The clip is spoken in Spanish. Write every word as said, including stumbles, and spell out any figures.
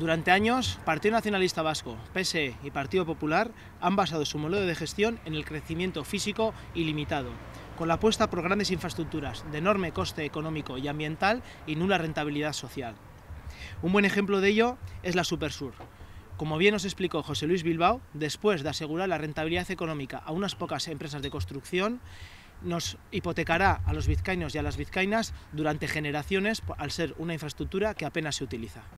Durante años, Partido Nacionalista Vasco, P S E y Partido Popular han basado su modelo de gestión en el crecimiento físico ilimitado, con la apuesta por grandes infraestructuras de enorme coste económico y ambiental y nula rentabilidad social. Un buen ejemplo de ello es la Supersur. Como bien nos explicó José Luis Bilbao, después de asegurar la rentabilidad económica a unas pocas empresas de construcción, nos hipotecará a los vizcaínos y a las vizcaínas durante generaciones al ser una infraestructura que apenas se utiliza.